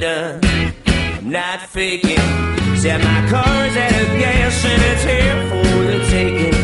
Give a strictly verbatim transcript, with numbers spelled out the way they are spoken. Honda. I'm not faking. Set my car's at a gas and it's here for the taking.